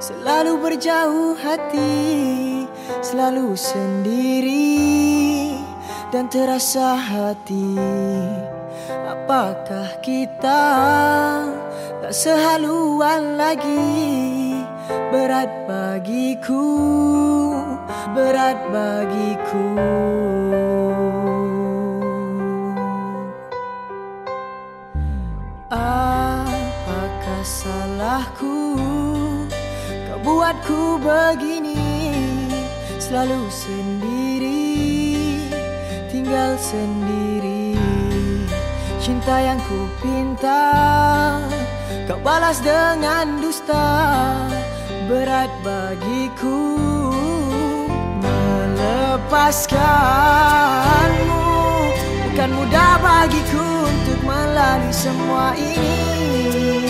selalu berjauh hati, selalu sendiri, dan terasa hati. Apakah kita tak sehaluan lagi? Berat bagiku, berat bagiku. Apakah salahku? Kau buatku begini, selalu sendiri, tinggal sendiri. Cinta yang ku pinta, kau balas dengan dusta. Berat bagiku melepaskanmu, bukan mudah bagiku untuk melalui semua ini.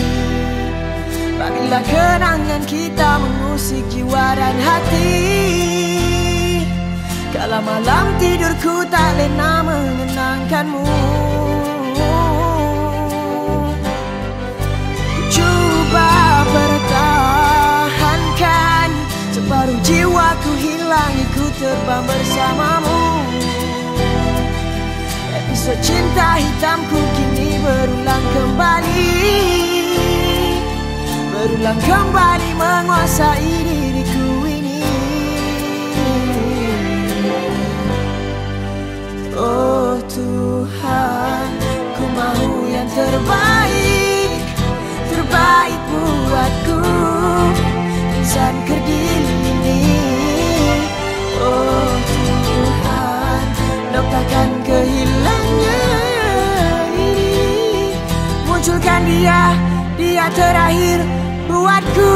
Bagilah kenangan kita mengusik jiwa dan hati. Kala malam tidurku tak lena mengenangkanmu. Coba pertahankan, separuh jiwaku hilang, ku terbang bersamamu. Episode cinta hitamku kini berulang kembali, berulang kembali menguasai diriku ini. Oh Tuhan, ku mau yang terbaik, terbaik buatku, insan kerdil ini. Oh Tuhan, dokterkan kehilangan ini, munculkan dia, dia terakhir buatku.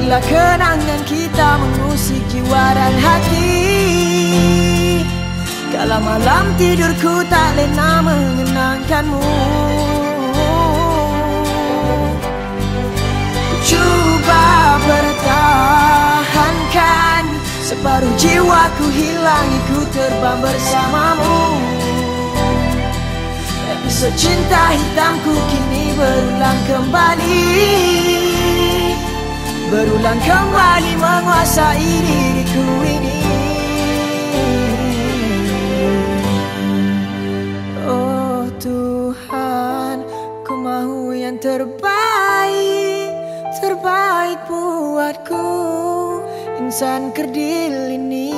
Bila kenangan kita mengusik jiwa dan hati, kala malam tidurku tak lena mengenangkanmu. Coba pertahankan, separuh jiwaku hilang, ku terbang bersamamu. Episode cinta hitamku kini berulang kembali, berulang kembali menguasai diriku ini. Oh Tuhan, ku mahu yang terbaik, terbaik buatku, insan kerdil ini.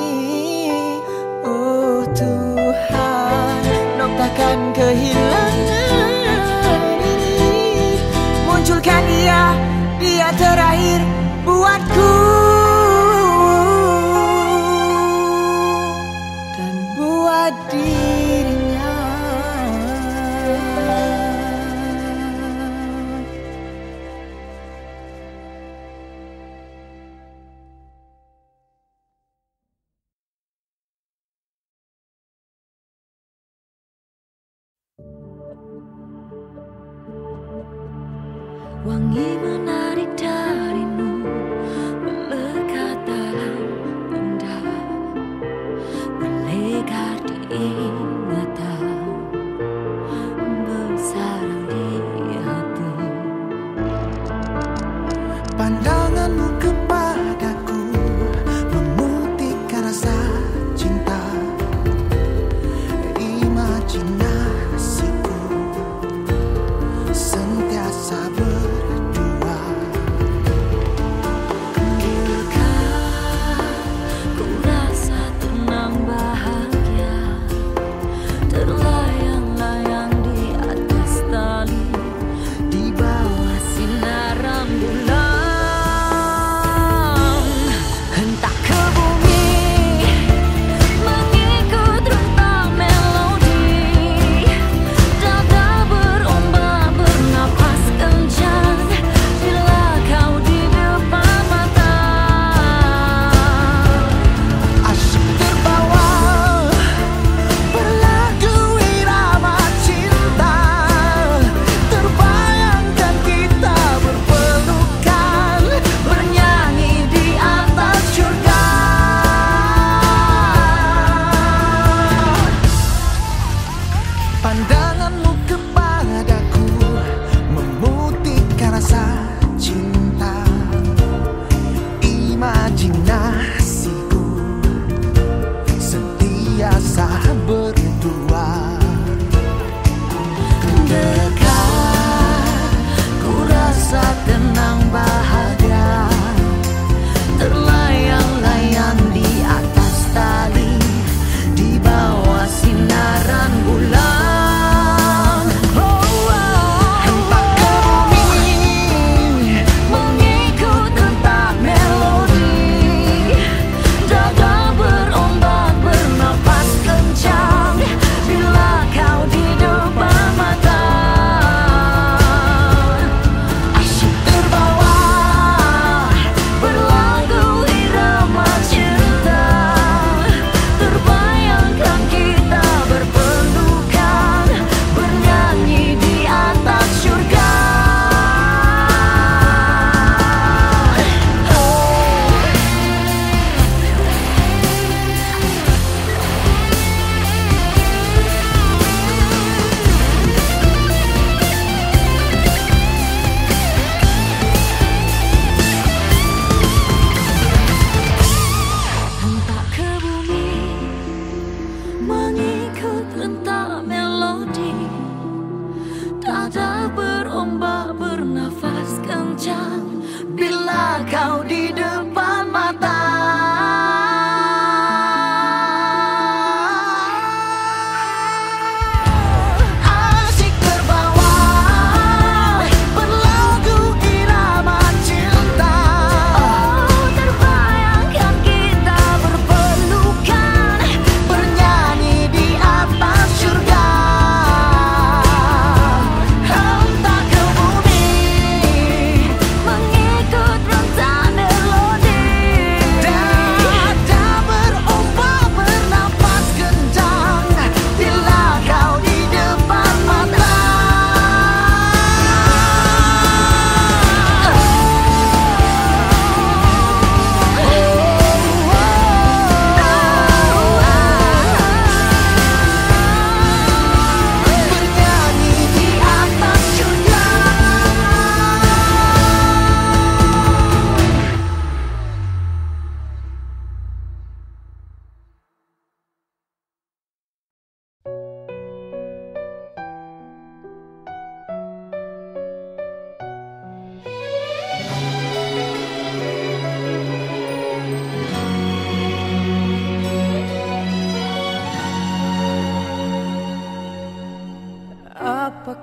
Oh Tuhan, noktakan kehilangan ini, munculkan dia, dia terakhir buatku, dan buat dirinya. Wangi menarik darimu, pandanganmu kepadaku memutihkan rasa cinta imajinasiku, sentiasa berdua.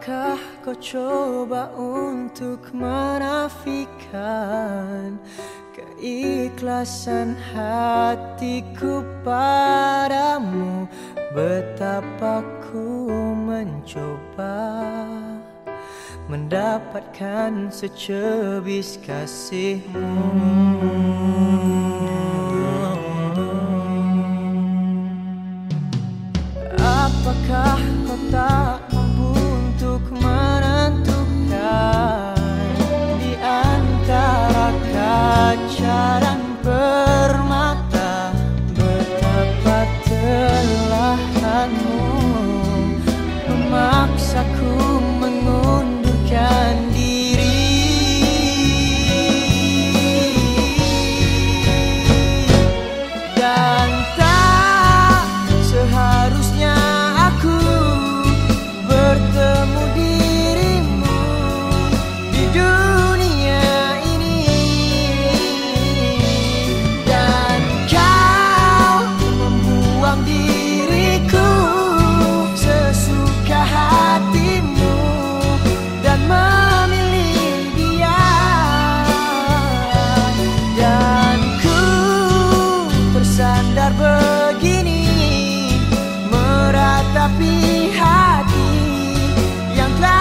Apakah kau coba untuk menafikan keikhlasan hatiku padamu? Betapa ku mencoba mendapatkan secebis kasihmu. Apakah kau tak mampu untuk menentukan di antara kaca dan permata betapa telahanmu memaksaku mengundurkan diri? Dan tak seharusnya bertemu dirimu di dunia ini, dan kau membuang diriku sesuka hatimu dan memilih dia. Dan ku tersandar begini meratapi haruskah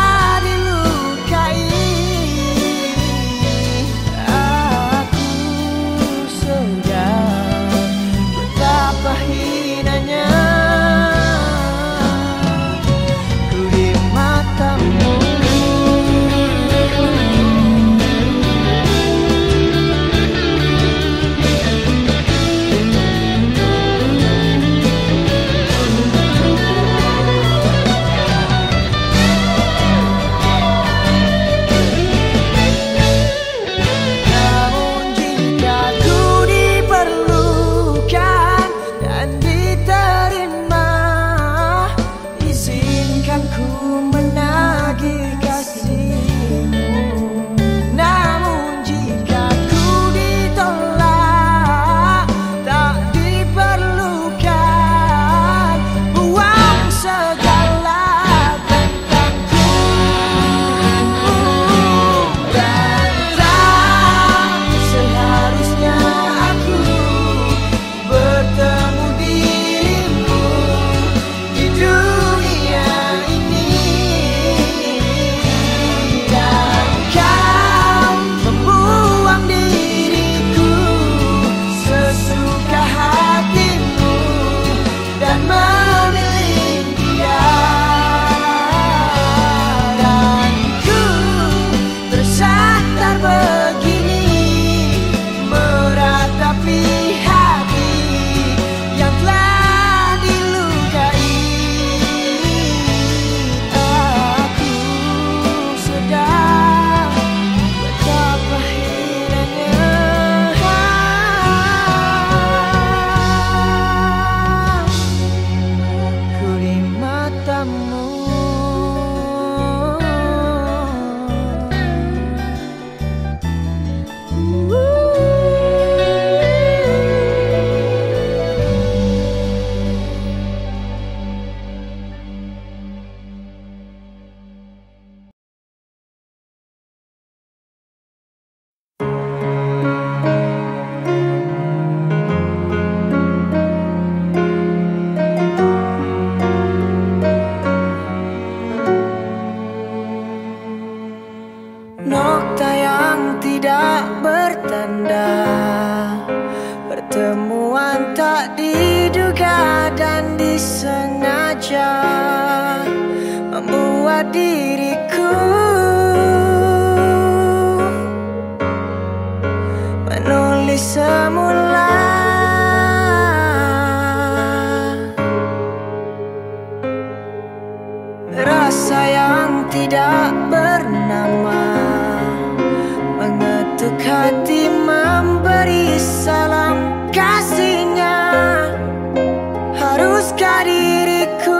diriku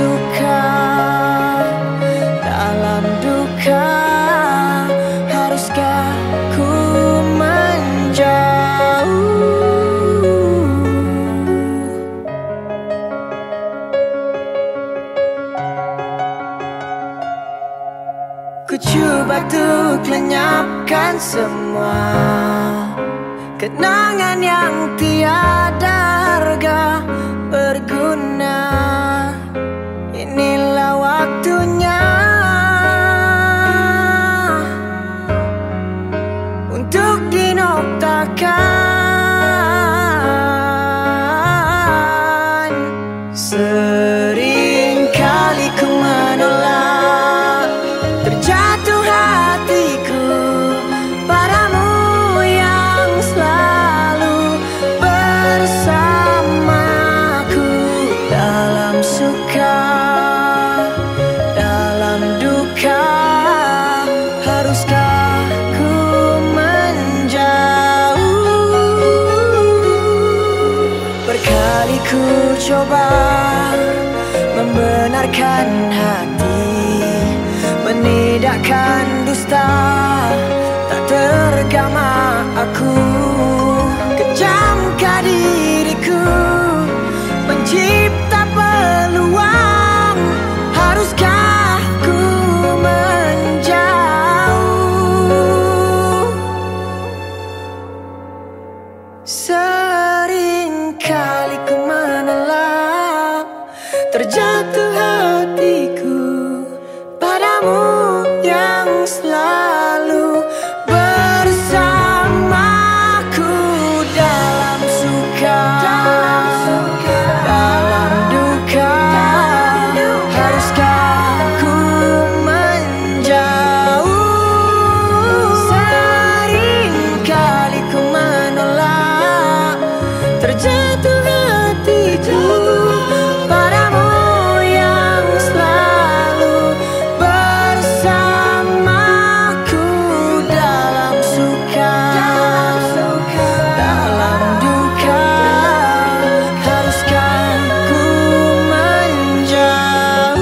suka dalam duka, haruskah ku menjauh? Ku coba tuk lenyapkan semua kenangan yang tiada harga berguna. Inilah waktunya untuk dinoktakan. Seringkali ku menolak, terjatuh hatiku padamu yang selalu bersamaku. Dalam suka, dalam duka, haruskah ku menjauh? Berkali ku coba membenarkan hati, menidakkan dusta, tak tergama aku. Kejamkah diriku, pencipta peluang, haruskah seringkali ku menolak, terjatuh hatiku padamu yang selalu bersamaku. Dalam suka, dalam duka, haruskah ku menjauh? Seringkali ku menolak, terjatuh hatiku padamu yang selalu bersamaku. Dalam suka, dalam duka, haruskah ku menjauh?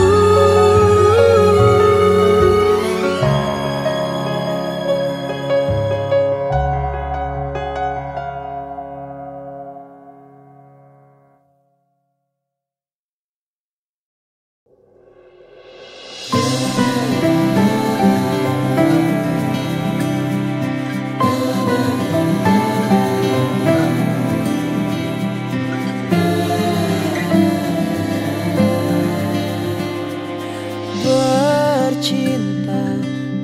Bercinta,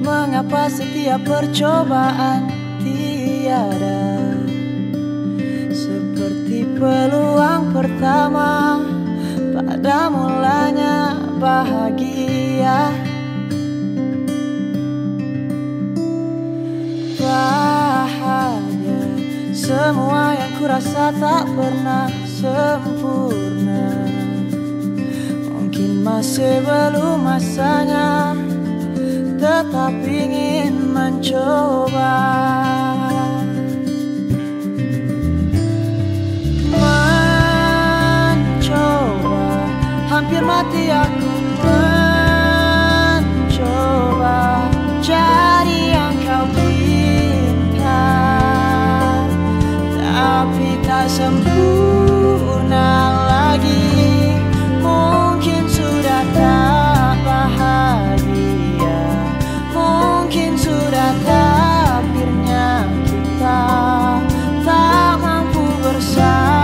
mengapa setiap percobaan tiada seperti peluang pertama? Pada mulanya bahagia, bahagia. Semua yang kurasa tak pernah sempurna. Mungkin masih belum masanya, tetap ingin mencoba. Hampir mati aku mencoba cari yang kau minta, tapi tak sempurna lagi. Mungkin sudah tak bahagia, mungkin sudah takdirnya kita tak mampu bersama.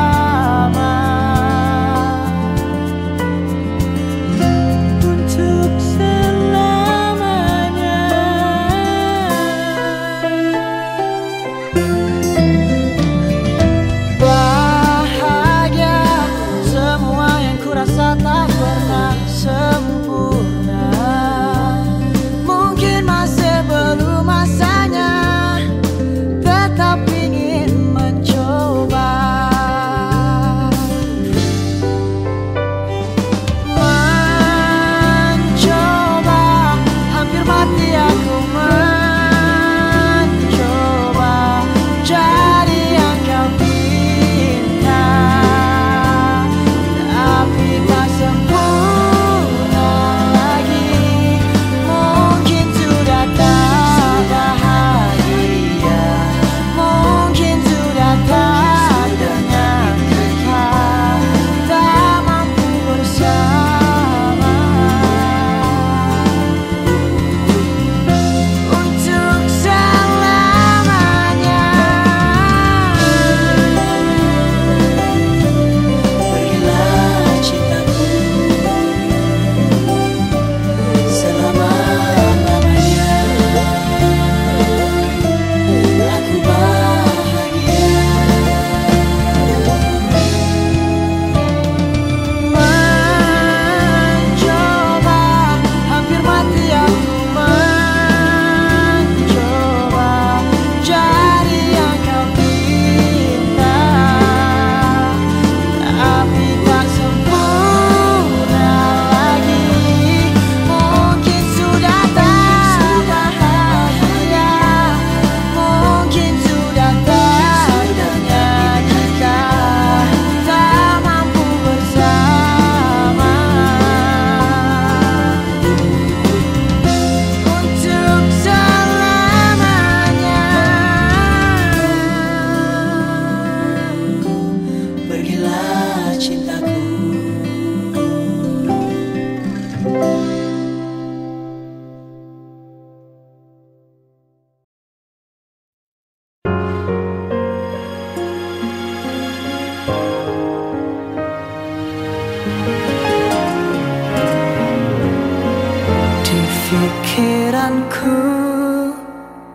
pikiranku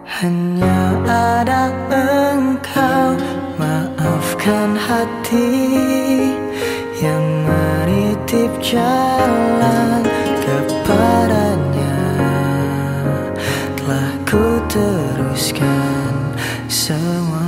hanya ada engkau. Maafkan hati yang menitip jalan kepadanya. Telah ku teruskan semua.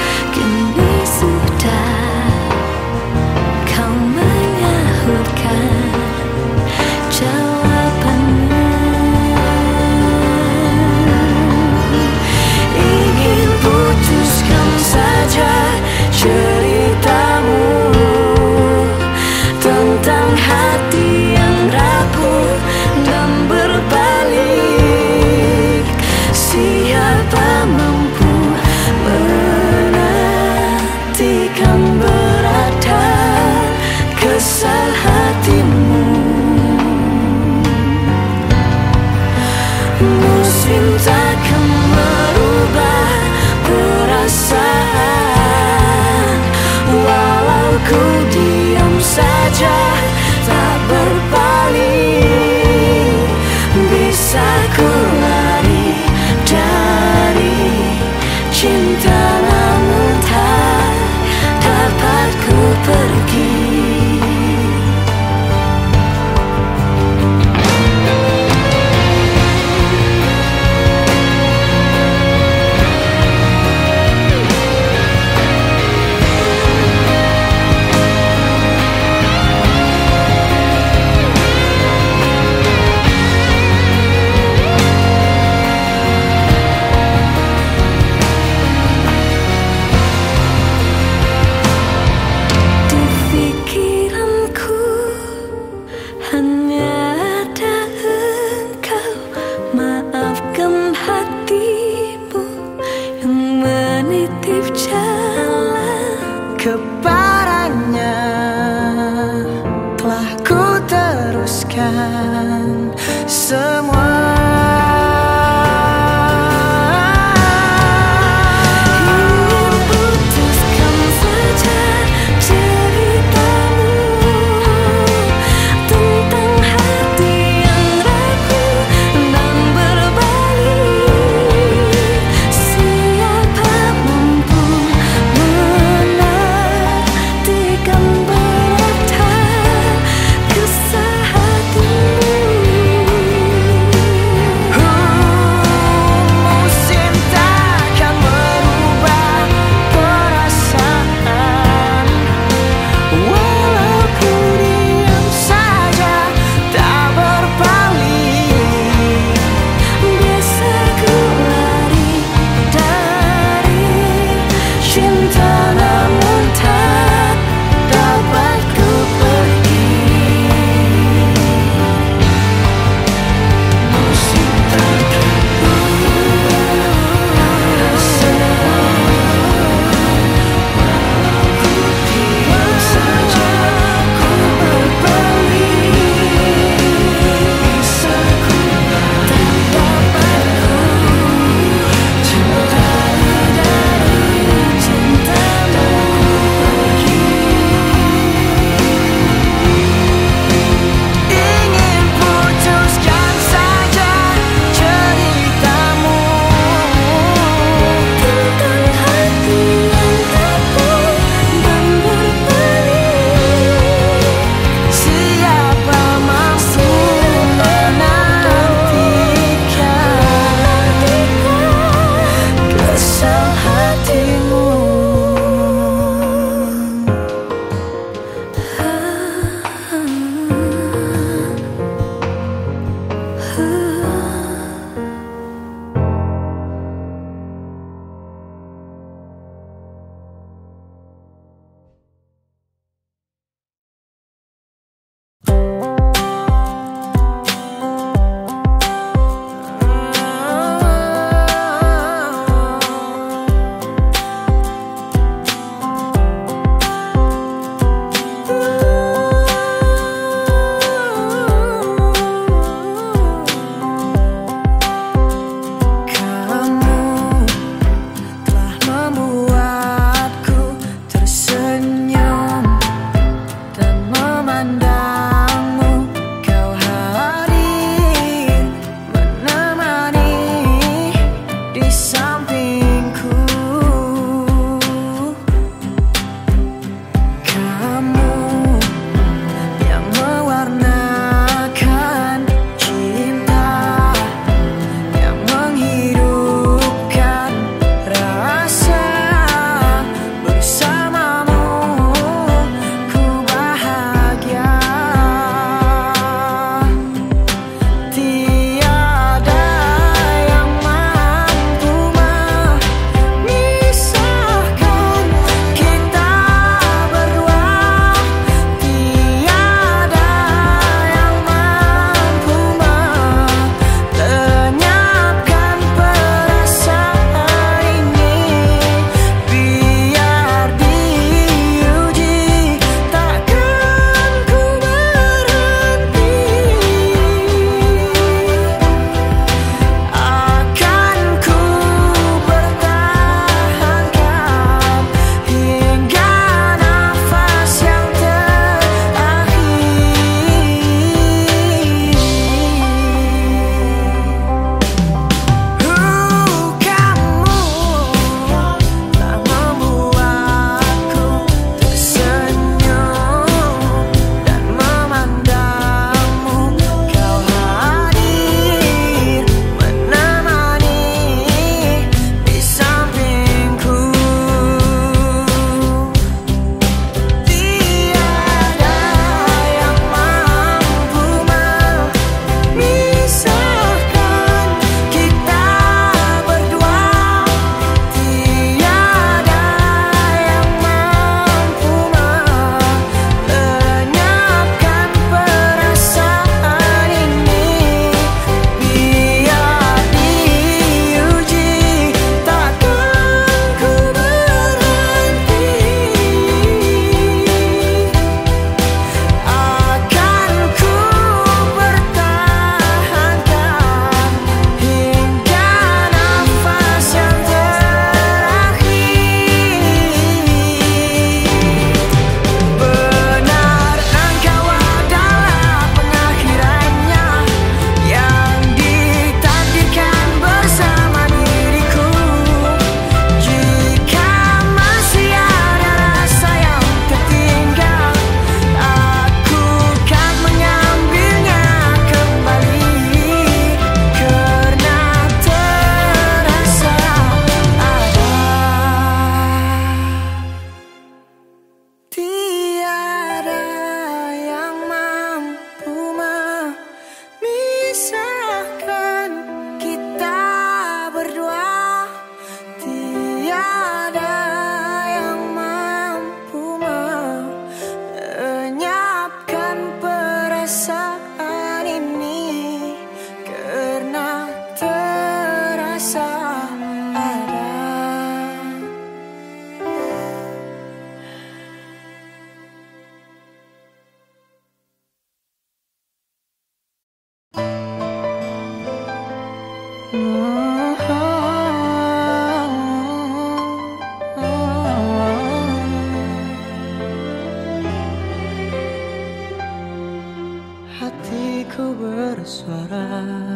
Hatiku bersuara,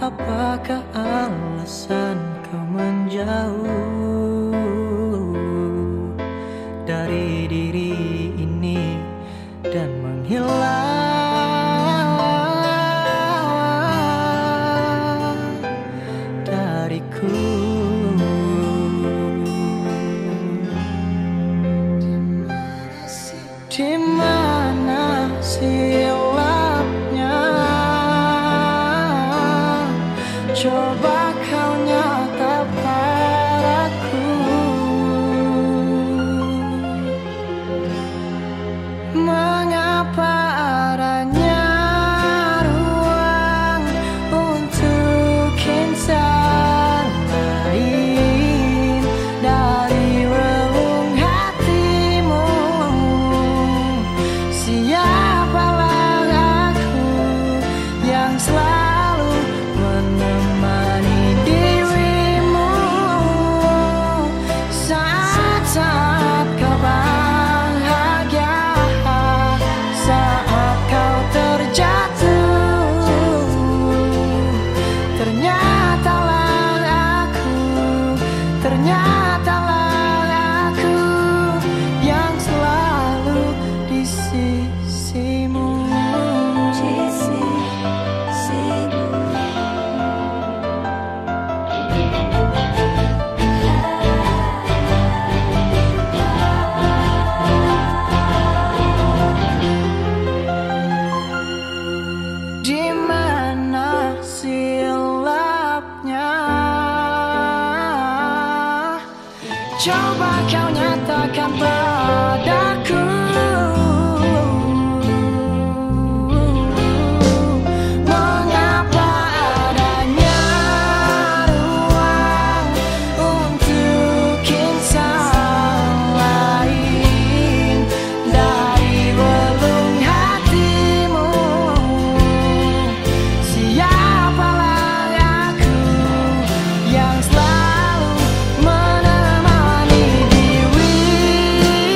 apakah alasan kau menjauh dari diri ini dan menghilang dariku? Dimana sih coba kau nyata padaku, mengapa adanya ruang untuk insan lain dari relung hatimu? Siapalah aku yang selalu menemani dirimu saat-saat kau bahagia, saat kau terjatuh. Ternyatalah aku yang selalu di sisimu. Coba kau nyatakan padaku, mengapa adanya ruang untuk insan lain dari relung hatimu? Siapalah aku yang selalu menemani dirimu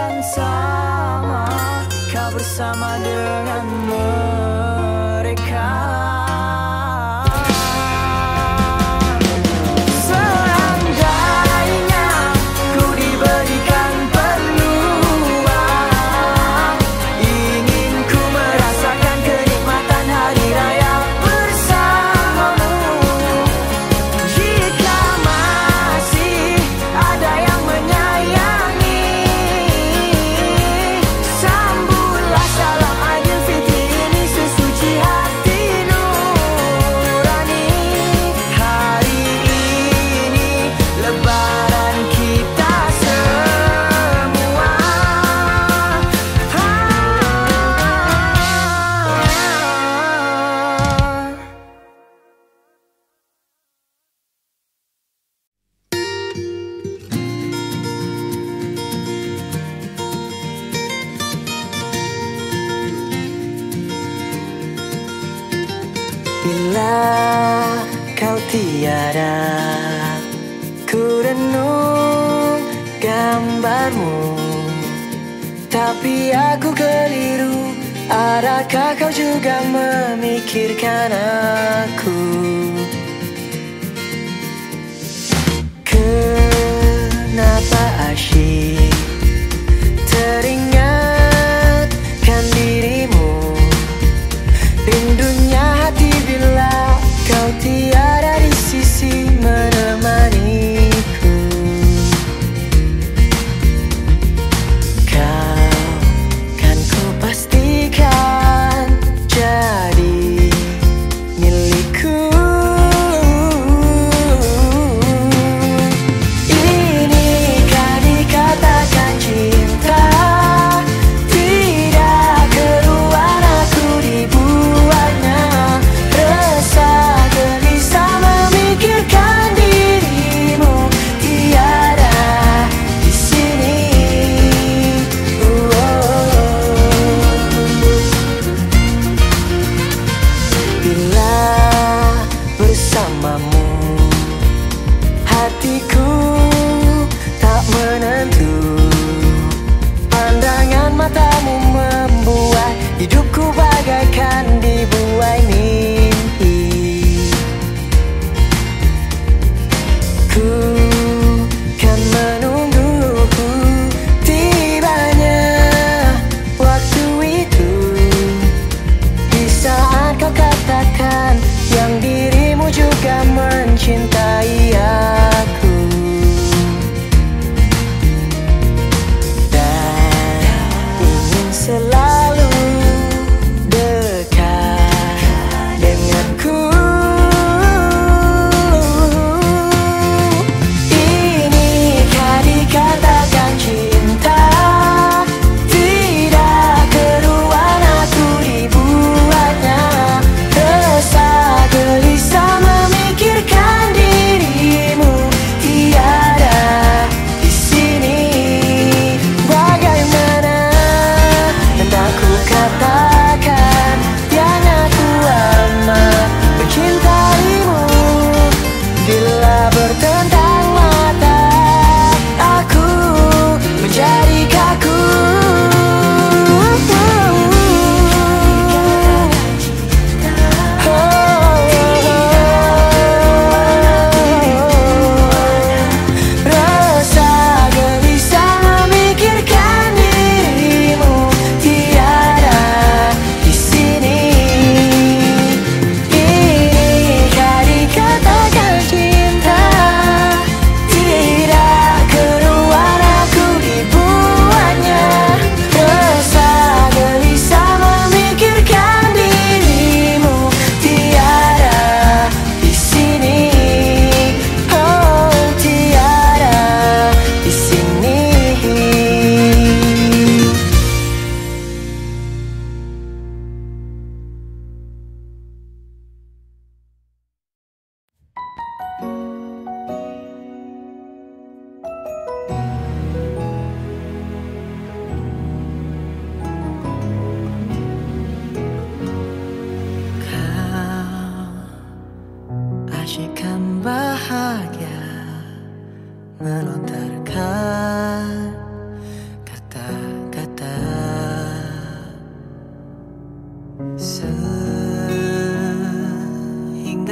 akan sama kau bersama dengan mereka. Tiada, ku renung gambarmu, tapi aku keliru. Adakah kau juga memikirkan aku? Kenapa asyik teringatkan dirimu? Rindunya hati bila kau tiada di sisi menemaniku. Kau kan ku pastikan jadi milikku. Inikah dikatakan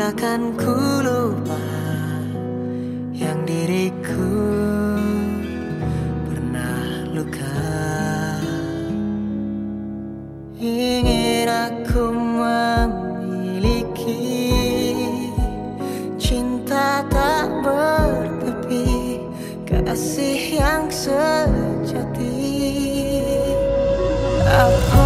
takkan ku lupa yang diriku pernah luka. Ingin aku memiliki cinta tak bertepi, kasih yang sejati. Apa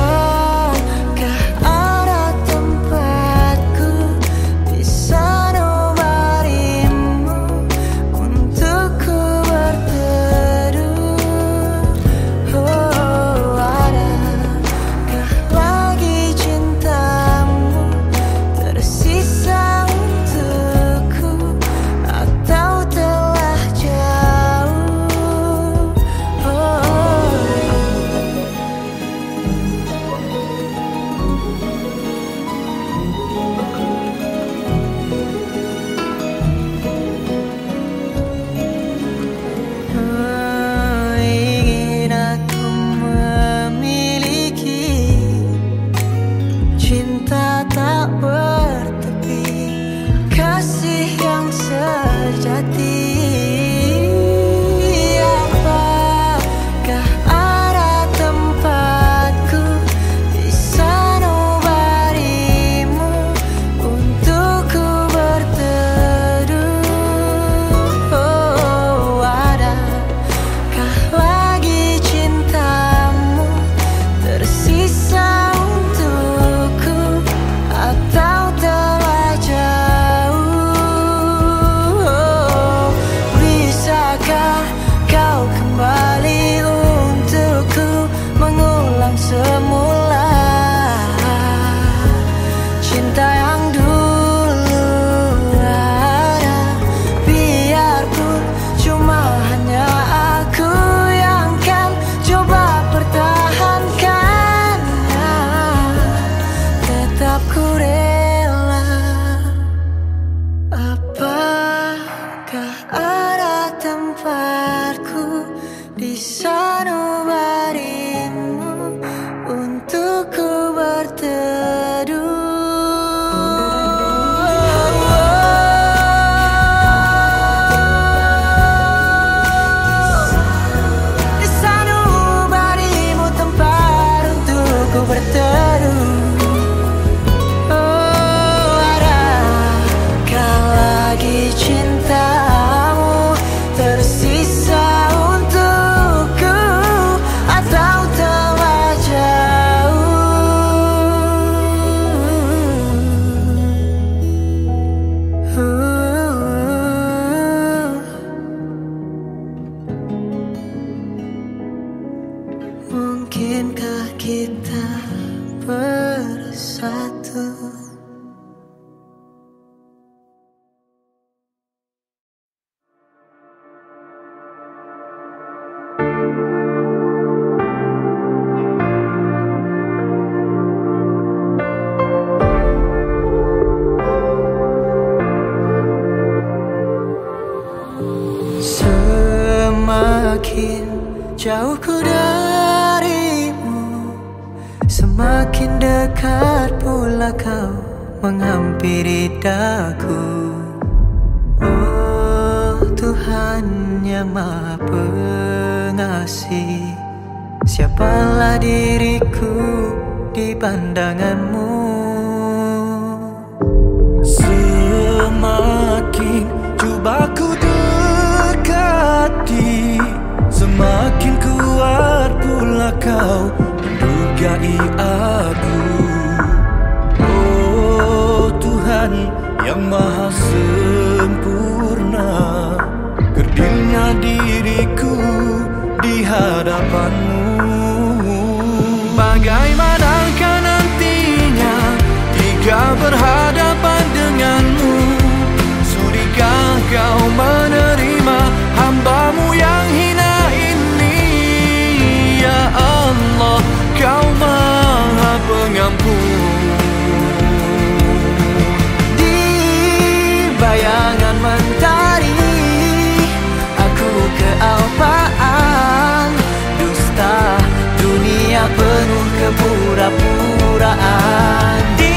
pura-puraan di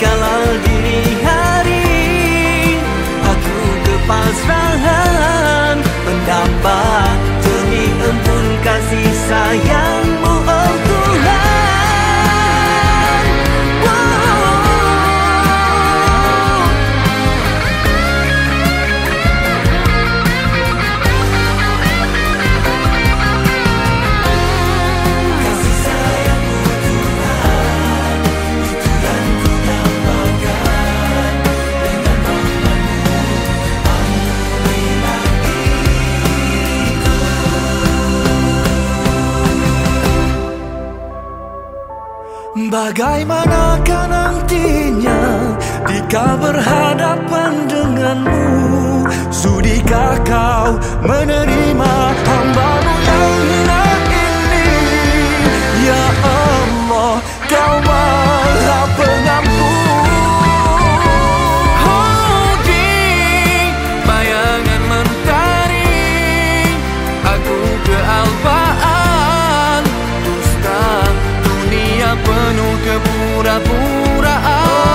kalal diri hari palsangan pendapat demi embun kasih sayangmu, oh Tuhan. Wow. Kasih sayangmu Tuhan, itu yang ku dapatkan dengan rahmatmu, ampuni hatiku. Bagaimanakah nantinya jika berhadapan denganmu? Sudikah kau menerima hambamu yang hina ini? Ya Allah, kau Maha Pengampun. Oh, di bayangan mentari aku kealpaan, dusta dunia penuh kepura-puraan.